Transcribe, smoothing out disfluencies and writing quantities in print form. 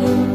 you.